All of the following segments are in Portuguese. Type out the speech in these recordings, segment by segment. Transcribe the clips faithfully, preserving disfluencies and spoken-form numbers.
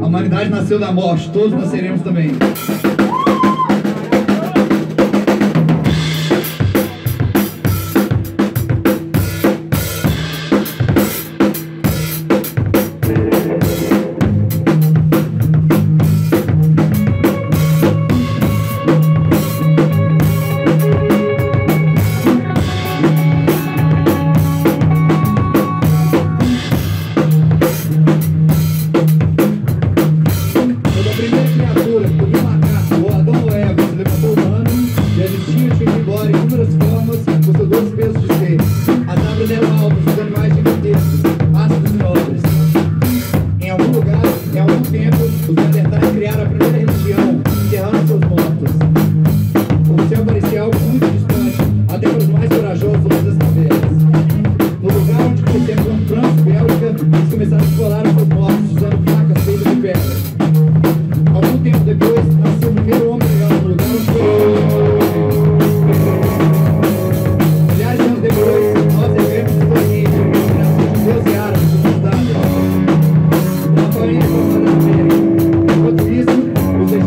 A humanidade nasceu da morte, todos nasceremos também. Thank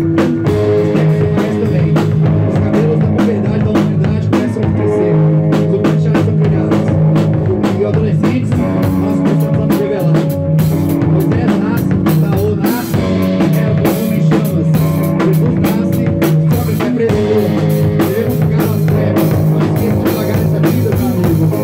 you.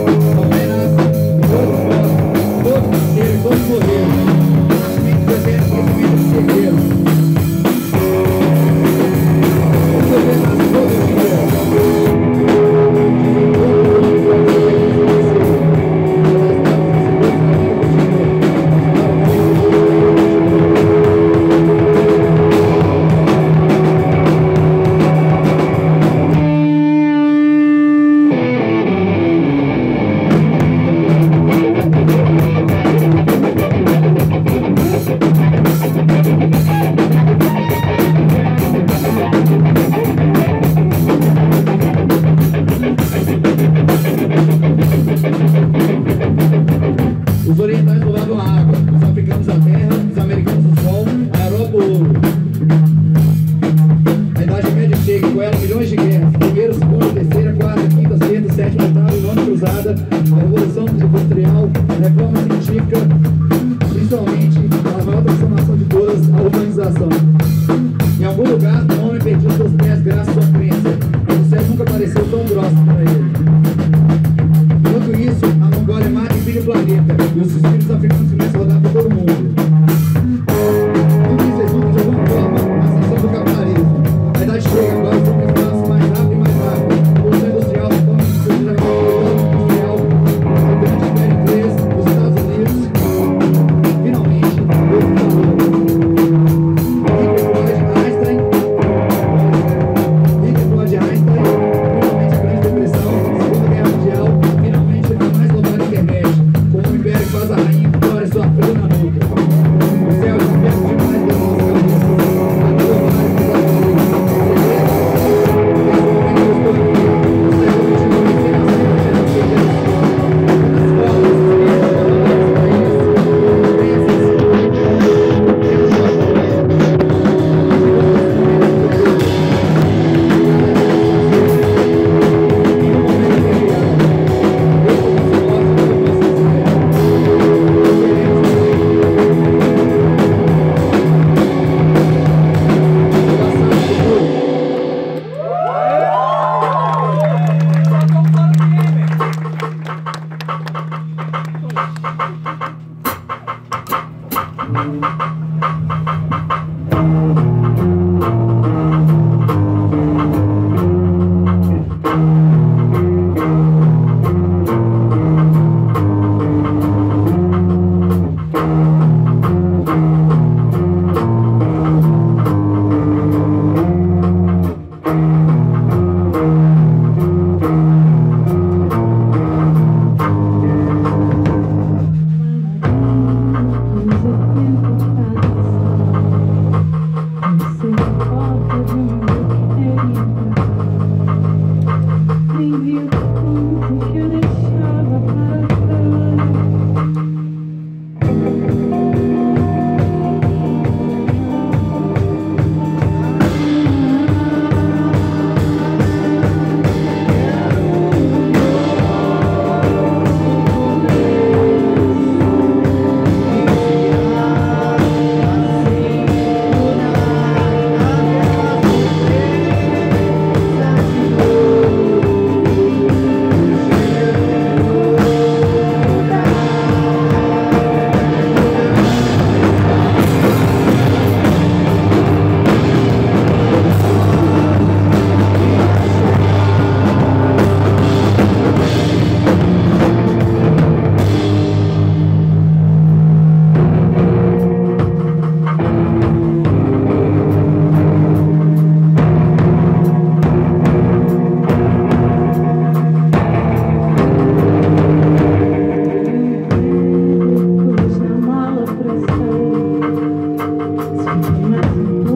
We'll be right back.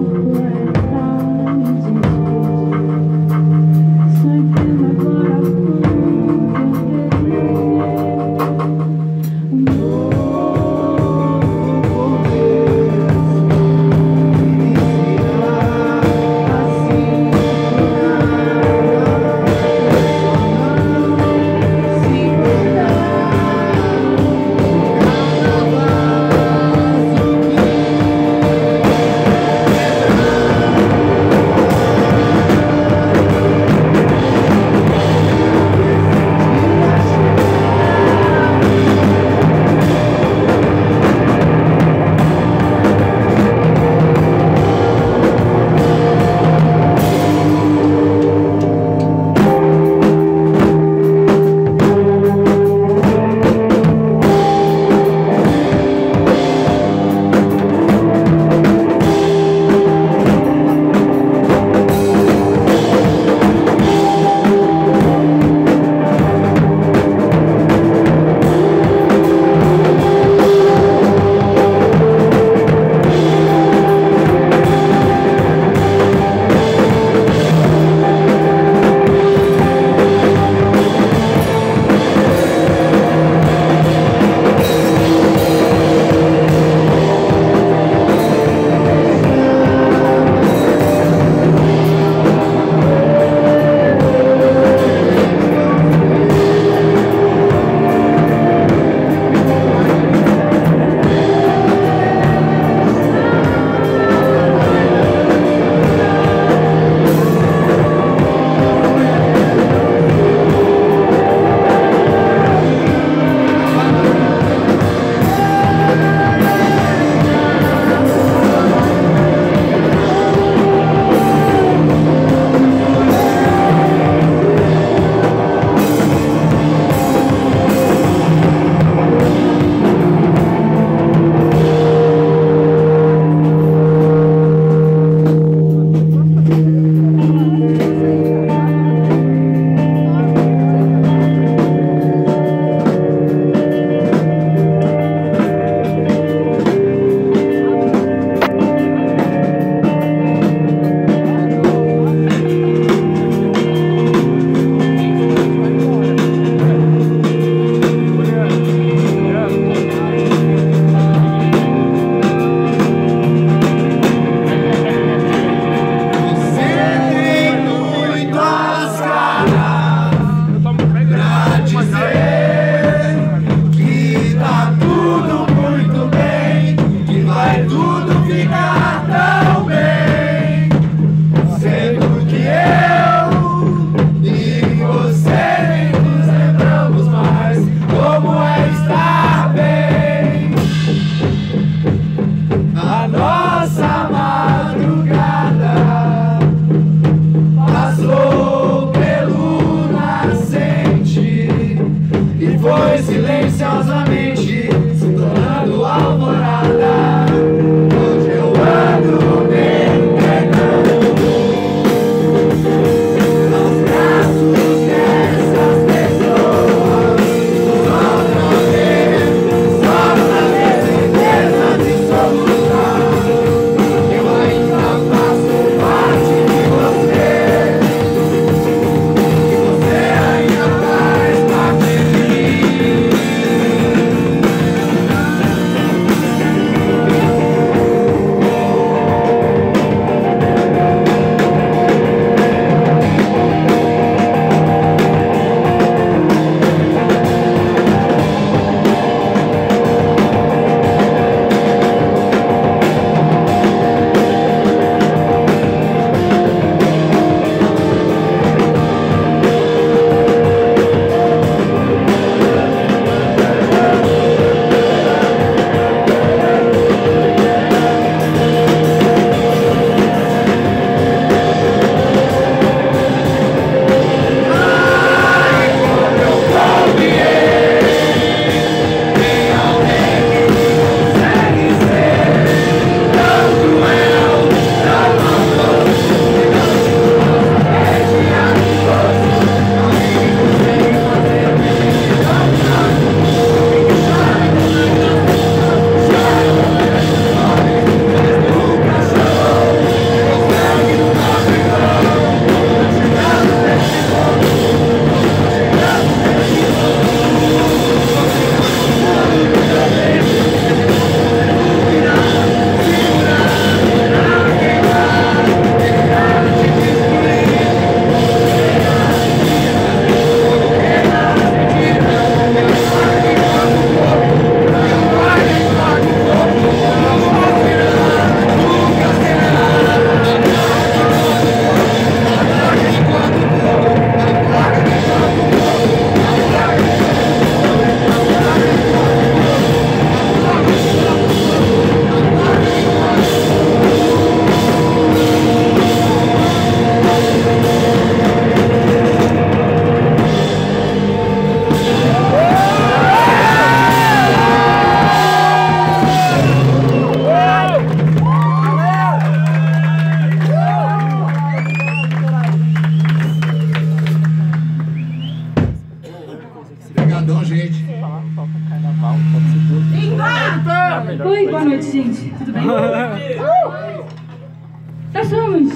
Nós somos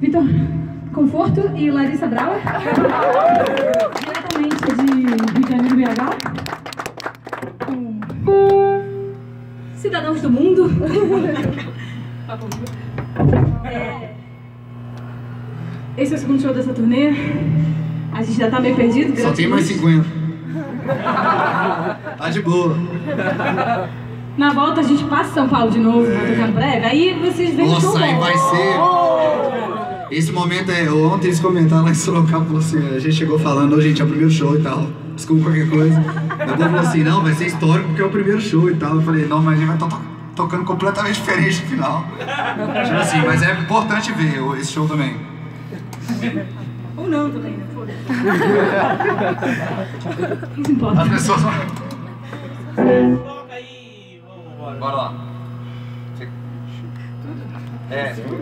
Vitor Conforto e Larissa Brauer, diretamente de Rio de Janeiro, B H, com Cidadãos do Mundo. Esse é o segundo show dessa turnê. A gente já tá meio perdido. Só tem mais cinquenta. Tá de boa. Na volta a gente passa São Paulo de novo, é. Pra tocar breve. Aí vocês veem o show. Nossa, aí vai ser... Esse momento é... Ontem eles comentaram lá em Sorocaba, falou assim... A gente chegou falando, hoje, gente, é o primeiro show e tal. Desculpa qualquer coisa. Daí falou assim, não, vai ser histórico porque é o primeiro show e tal. Eu falei, não, mas a gente vai to tocando completamente diferente no final. Tipo assim, mas é importante ver esse show também. Ou não também, né? Foda-se. Isso importa. As pessoas... Bora lá. É. Tudo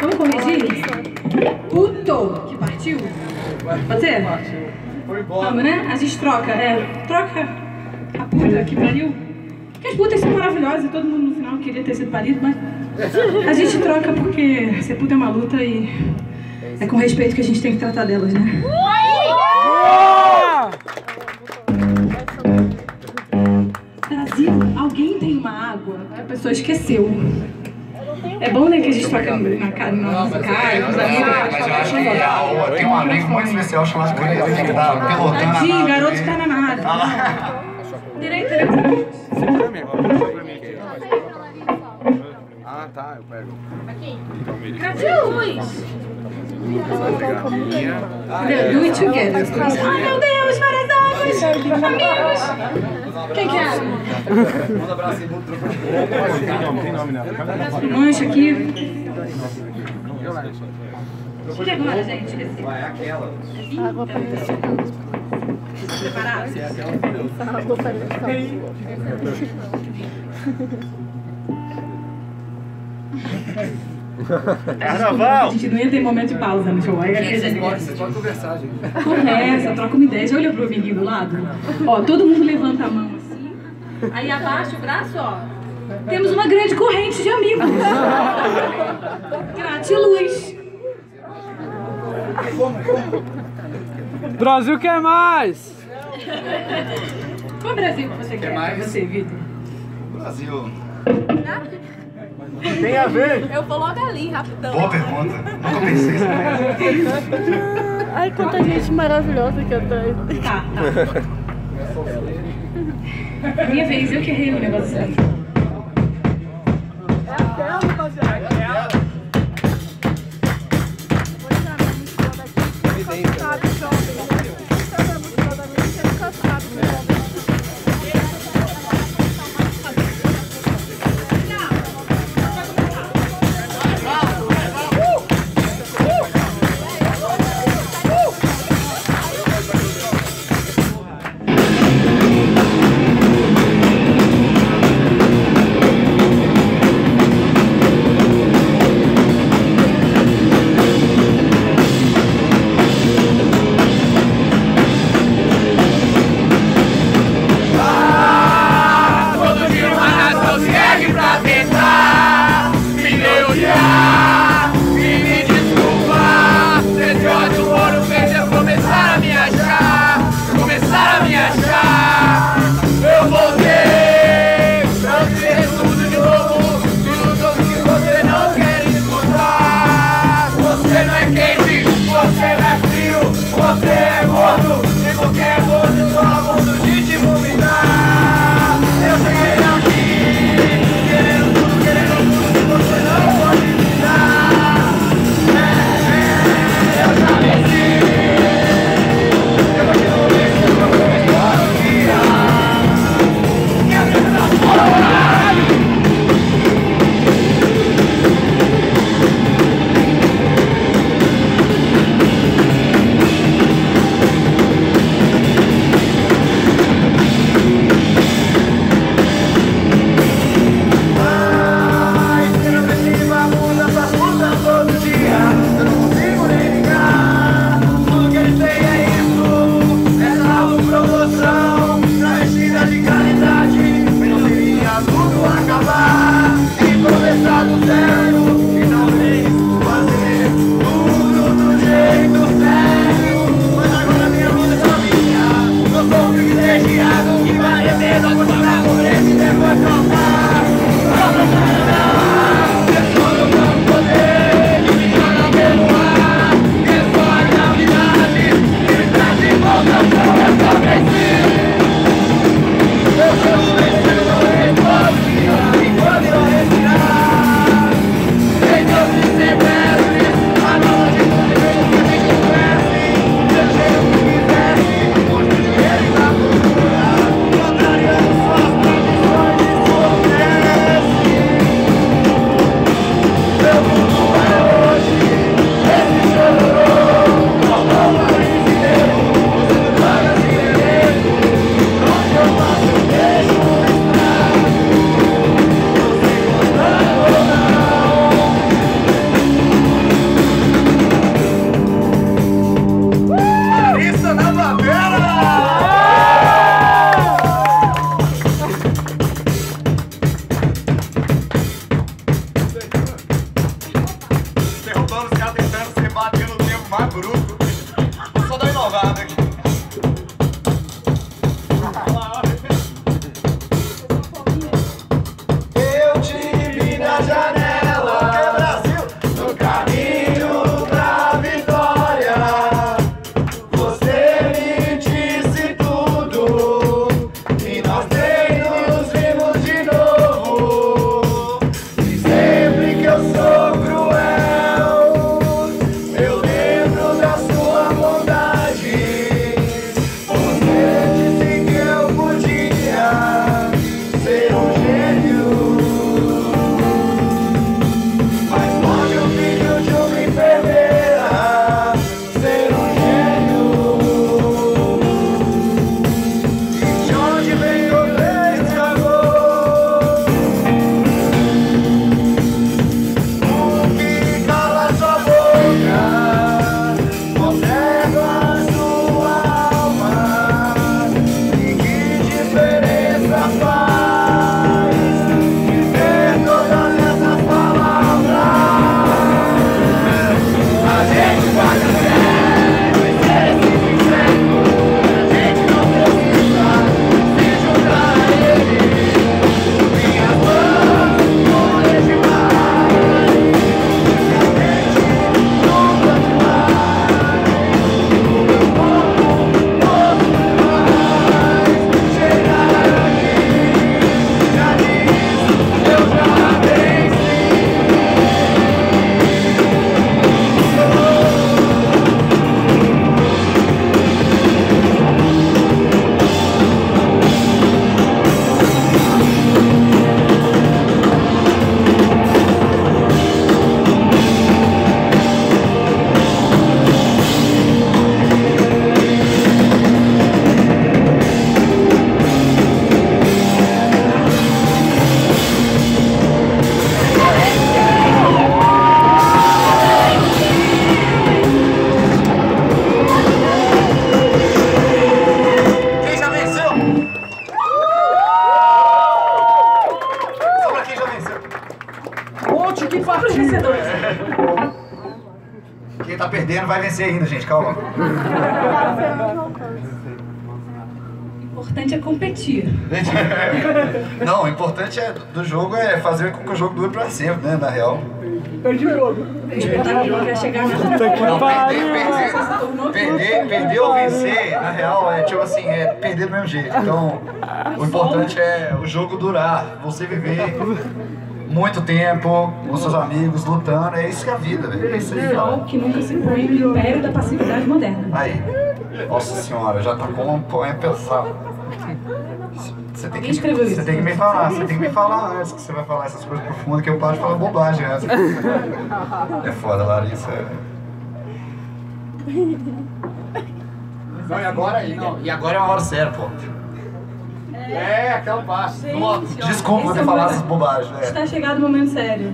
Vamos corrigir? Puto, que partiu. Pode ser? Foi embora. Vamos, né? A gente troca, é. Troca a puta que pariu. Porque as putas são maravilhosas e todo mundo no final queria ter sido parido, mas a gente troca porque ser puta é uma luta e é com respeito que a gente tem que tratar delas, né? Brasil, alguém tem uma água que a pessoa esqueceu. É bom, né, que a gente toca na cara, na nossa cara, nos amigos. Mas eu acho que tem um amigo muito especial chamado Gratiluz, que tá pilotando. Tadinho, garoto canhado. Direito, direito. Ah, tá, eu pego. Aqui. Gratiluz! Do it together. Ai, meu Deus, várias águas! Amigos! Quem que é? Manda abraço aí. Mancha aqui. O que é agora, gente? Vai, é aquela. Água para preparado? Água para Carnaval! A gente não entra em momento de pausa no show. Você pode conversar, gente. Conversa, troca uma ideia. Já olhou pro Viguinho do lado? Ó, todo mundo levanta a mão assim. Aí abaixa o braço, ó. Temos uma grande corrente de amigos. Gratiluz. Brasil quer mais! Qual Brasil que você quer? Quer você, Vitor? Brasil. Tem a ver? Eu vou logo ali, rapidão. Boa pergunta. Nunca pensei isso. Ai, quanta gente maravilhosa que eu tô. Tá, tá. Minha vez, eu que errei o negócio. É a tela, rapaziada. É a tela. Thank you. mais bruto. Eu sou da inovada aqui. Eu te vi na janela, que é Brasil, no caminho pra vitória. Você me disse tudo e nós nem nos vimos de novo. E sempre que eu sou cruel, eu lembro da sua bondade. Você disse que eu podia ser um gênio, mas longe o filho de uma enfermeira, ser um gênio. E de onde vem o grande amor? O que cala sua boca conserva sua alma. E que diferença faz dizer todas essas palavras? A gente vai crescer, vai ser esse inferno. A gente não precisa se juntar a ele. Minhas mãos são legítimas. Quem já venceu? Só pra quem já venceu. Conte que partiu. Vencedores. Quem tá perdendo vai vencer ainda, gente. Calma. O importante é competir. Gente, não, o importante é, do jogo é fazer com que o jogo dure pra sempre, né? Na real. Perdi o jogo. Pra chegar na... Não, perder, perder, perder, perder ou vencer, na real, é tipo assim, é perder do mesmo jeito. Então, o importante é o jogo durar, você viver muito tempo com seus amigos, lutando, é isso que é a vida, velho. É isso aí, cara. Que nunca se põe no império da passividade moderna. Aí, nossa senhora, já tá com um poema pesado. Você tem, que, você tem que me falar, você tem que me falar antes que você vai falar essas coisas profundas que eu paro de falar bobagem antes. É foda, Larissa. Não, e agora aí, não. E agora é uma hora séria, pô. É, aquela parte. Desculpa ter falado essas bobagens, né? Está chegado o momento sério.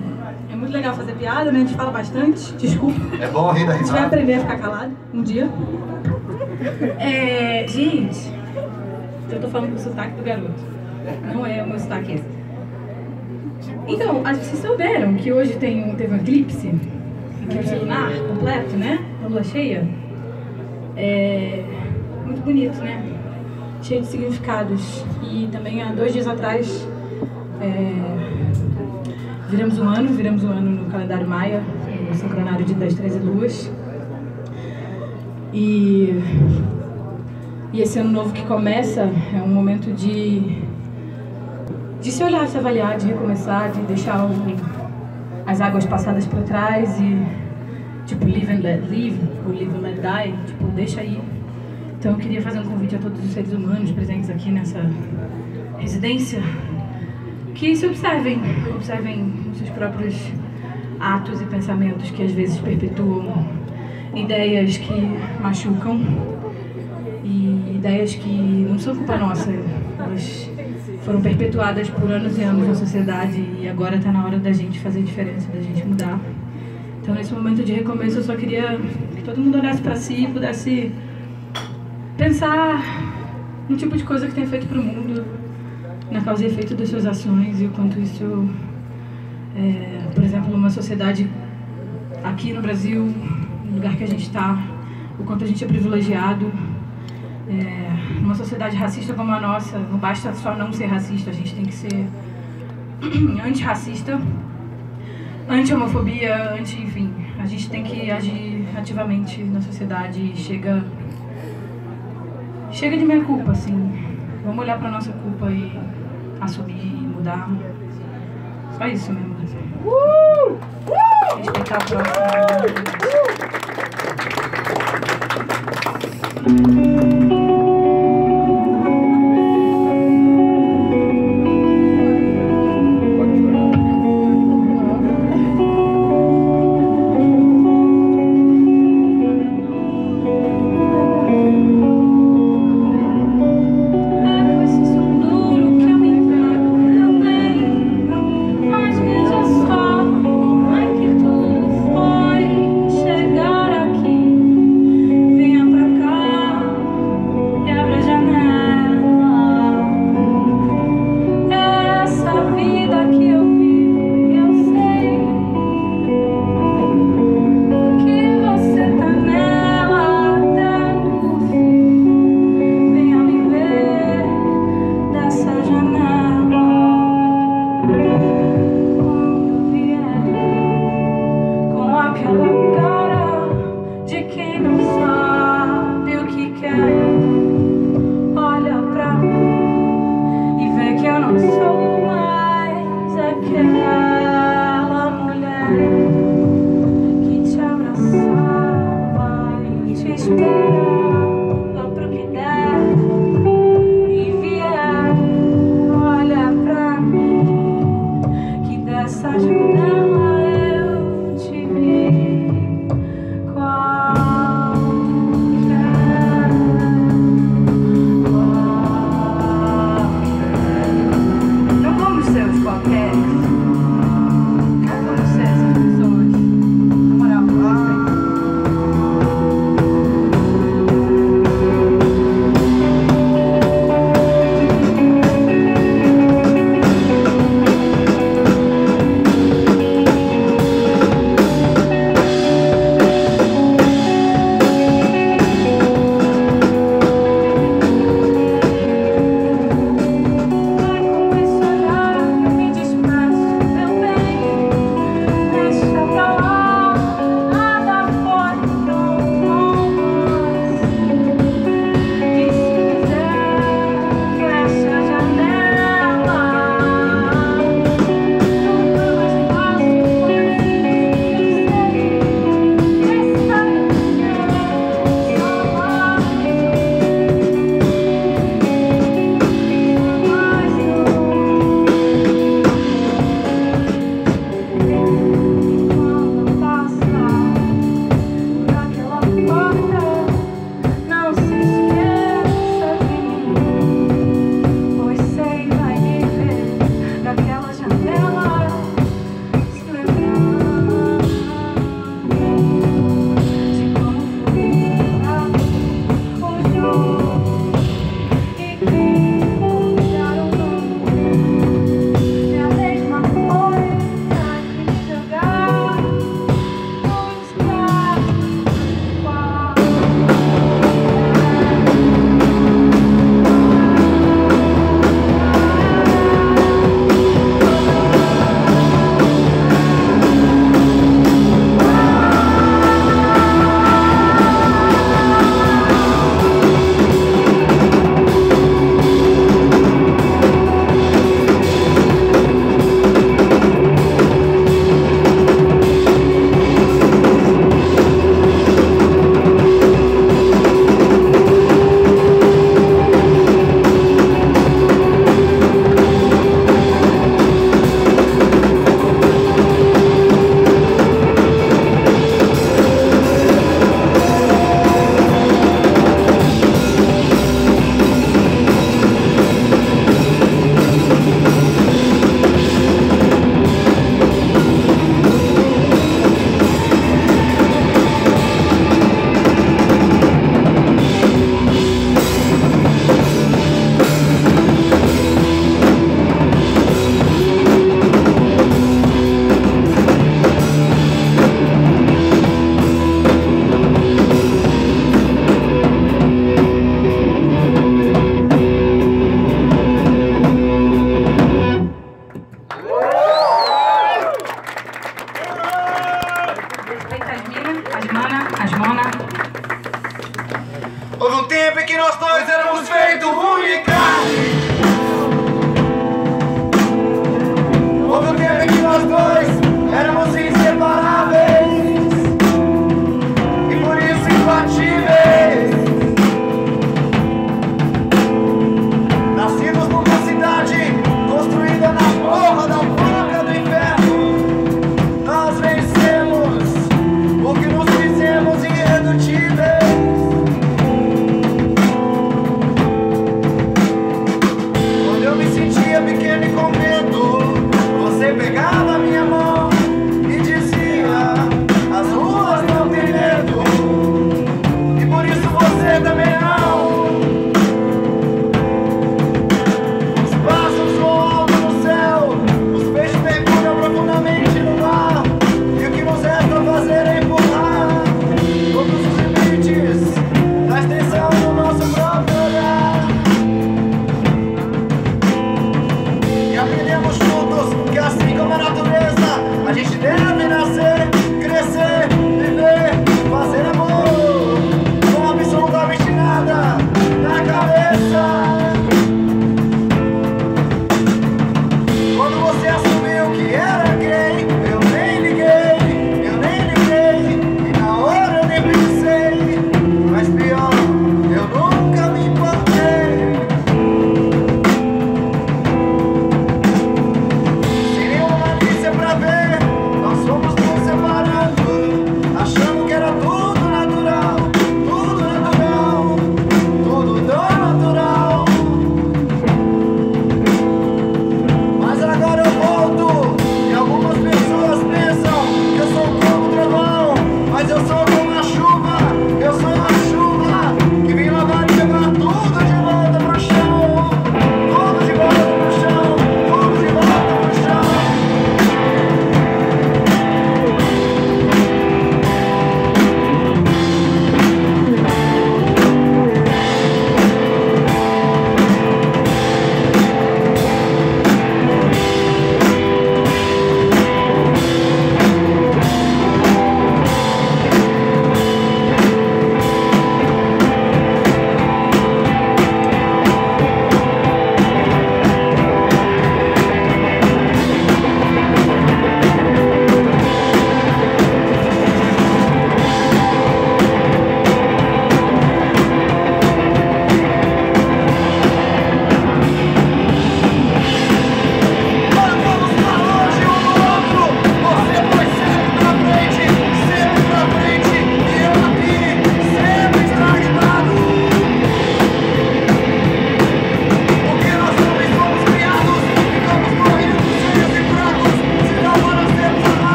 É muito legal fazer piada, né? A gente fala bastante, desculpa. É bom rir da risada. A gente vai aprender a ficar calado um dia. É, gente... Eu tô falando do sotaque do garoto. Não é o meu sotaque esse. Então, vocês souberam que hoje tem um, teve um eclipse? Eclipse lunar completo, né? A lua cheia. É... Muito bonito, né? Cheio de significados. E também há dois dias atrás... É... Viramos um ano. Viramos um ano no calendário maia. No sincronário de das treze luas. E... E esse ano novo que começa é um momento de, de se olhar, de se avaliar, de recomeçar, de deixar o, as águas passadas para trás e, tipo, live and let live, ou live and let die, tipo, deixa aí. Então eu queria fazer um convite a todos os seres humanos presentes aqui nessa residência, que se observem, observem os seus próprios atos e pensamentos que às vezes perpetuam ideias que machucam. E ideias que não são culpa nossa, elas foram perpetuadas por anos e anos na sociedade e agora está na hora da gente fazer diferença, da gente mudar. Então nesse momento de recomeço eu só queria que todo mundo olhasse para si e pudesse pensar no tipo de coisa que tem feito para o mundo, na causa e efeito das suas ações e o quanto isso, é, por exemplo, uma sociedade aqui no Brasil, lugar que a gente está, o quanto a gente é privilegiado. É, numa sociedade racista como a nossa, não basta só não ser racista, a gente tem que ser antirracista, anti-homofobia, anti, enfim, a gente tem que agir ativamente na sociedade e chega, chega de minha culpa, assim. Vamos olhar para nossa culpa e assumir e mudar. Só isso mesmo. Uh! Uh! Respeitar o próximo. Uh! Uh! Venha pra cá.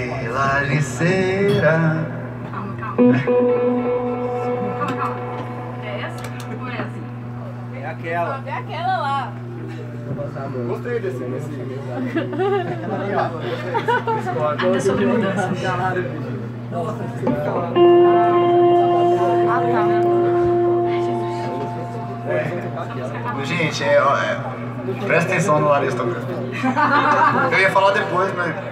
E Lariceira. Calma, calma. Calma, calma. É essa? Ou é assim? É aquela. É aquela lá. Gostei desse. desse... Aquela ali, ó. Gostei desse. Sobre mudança. Nossa, você fica calado. Ah, tá. Gente, é, ó, é, presta atenção no Larissa tocando. Eu ia falar depois, mas... Já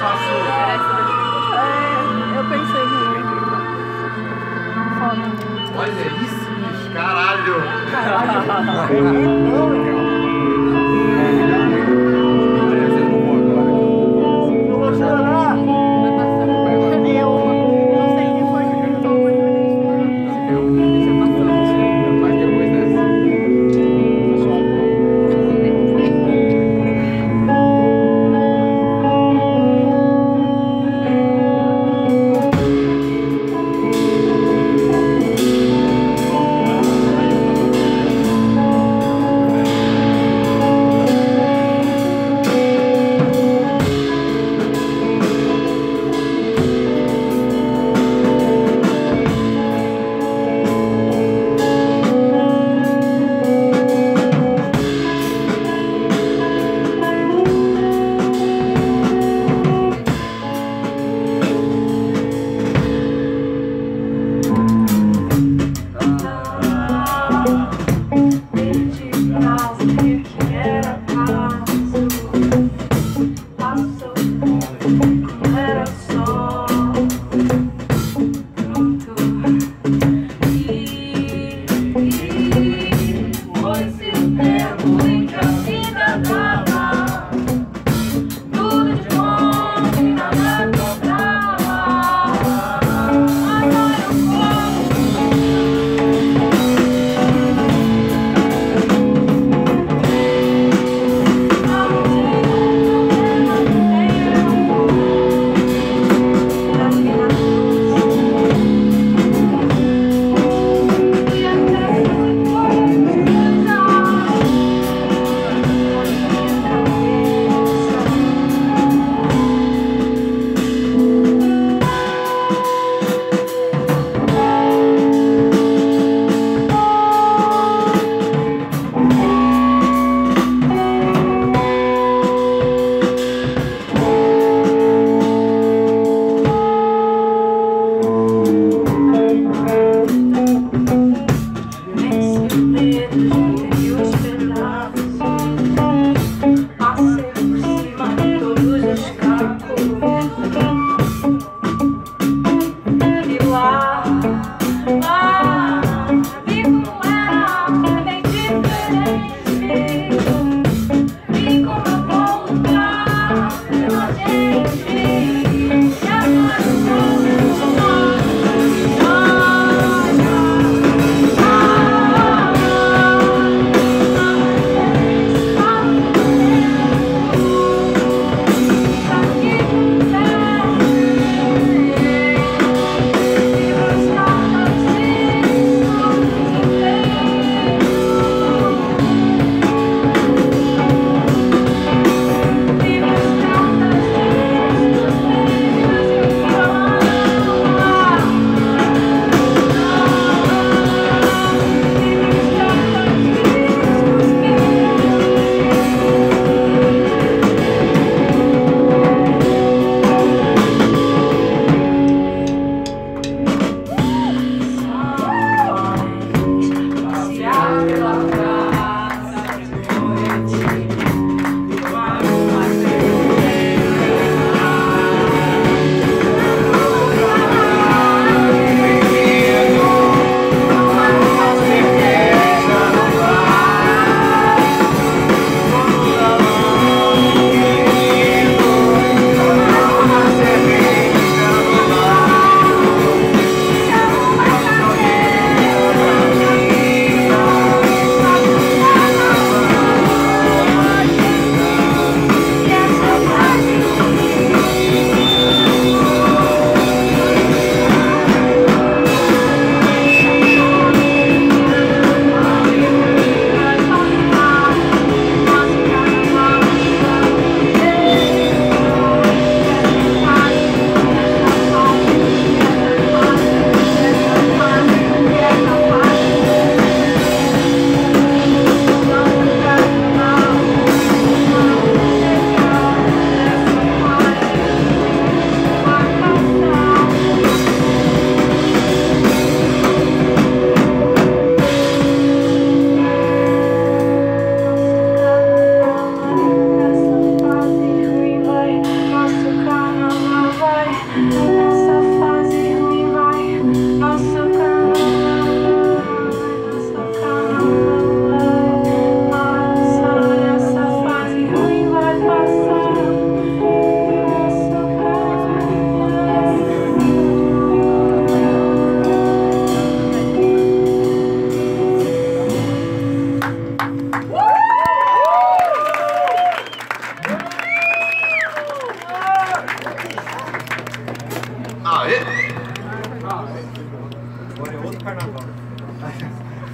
passou. É, eu pensei que Olha isso, bicho. Caralho. Caralho.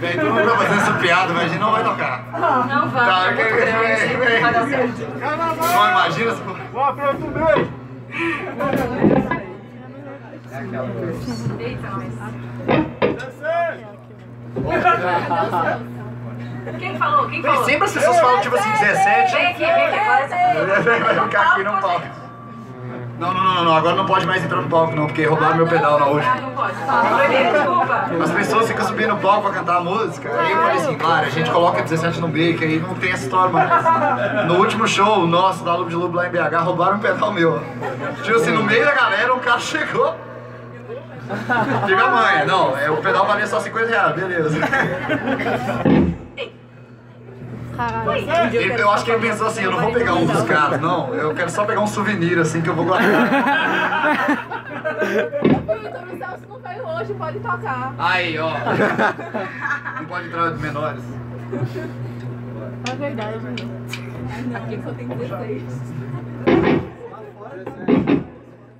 Vem todo mundo pra fazer essa piada, mas a gente não vai tocar. Não, não vai. Tá, não, vem, vem, vem. Vai dar certo. Caramba. Só imagina se for. Ó, pra tu bem. É aquela coisa. Deita, mas... Quem falou? Quem falou? Sempre as pessoas falam tipo assim, dezessete. Vem aqui, vem aqui. Vai ficar aqui no palco. Não, não, não, não. Agora não pode mais entrar no palco, não, porque roubaram meu pedal na hoje. Não pode. Desculpa. As pessoas ficam subindo no palco pra cantar a música. Aí eu falei assim, claro, a gente coloca dezessete no break, aí não tem essa história mais. No último show nosso da Lupe de Lupe lá em B H, roubaram um pedal meu. Tipo assim, no meio da galera, um cara chegou. Diga a mãe, não, é, o pedal valia só cinquenta reais, beleza. Eu, eu acho que ele pensou assim, eu não vou pegar um dos caras, não. Eu quero só pegar um souvenir assim que eu vou guardar. O Celso não veio hoje, pode tocar. Aí, ó. Não pode entrar de menores. É verdade, não. Aqui só tem dezesseis. Tell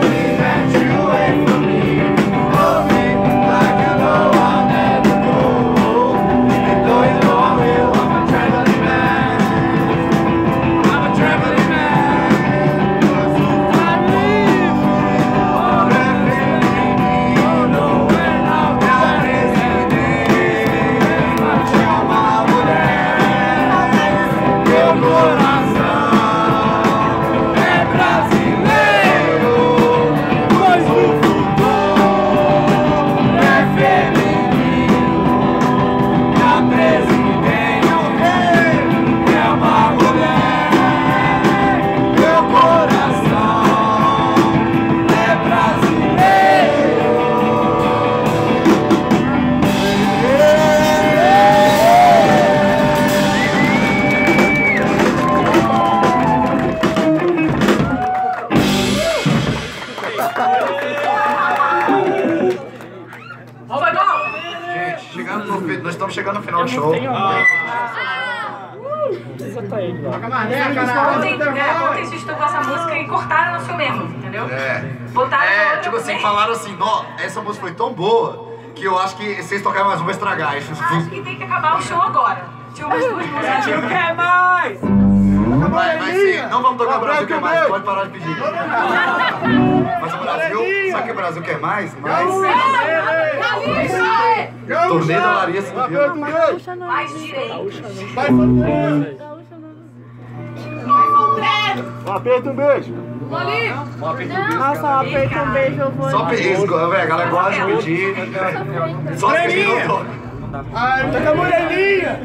me. chegando no final do show. Exatamente. Vocês estão com essa música e cortaram no filme mesmo, entendeu? É. Botaram é, tipo assim, bem. Falaram assim, ó, essa música foi tão boa que eu acho que vocês tocarem mais uma vai estragar. Acho que tem que acabar o show agora. Tinha umas duas músicas. Não quer mais! Vai, vai ser. Não vamos tocar Brasil Quer Mais, pode parar de pedir. Mas o Brasil, sabe que o Brasil quer mais? Mas... Turnê da Larissa, viu? Mais direito. Vai, Santana! Um aperto e um beijo. Molly! Um aperto e um beijo. Nossa, um aperto e um beijo eu vou. Só pedir, velho. A galera gosta de pedir. Só pedir eu toco. Ai, toca a moreninha!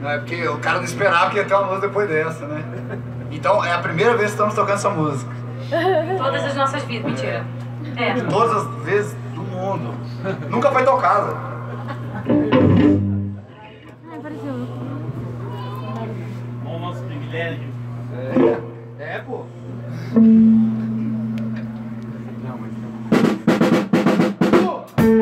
Não, é porque o cara não esperava que ia ter uma música depois dessa, né? Então é a primeira vez que estamos tocando essa música. Todas as nossas vidas, mentira. É. É. Todas as vezes do mundo. Nunca foi tocada. Ai, pareceu. Bom nosso privilégio. É. É, pô. Não, mas não. Pô!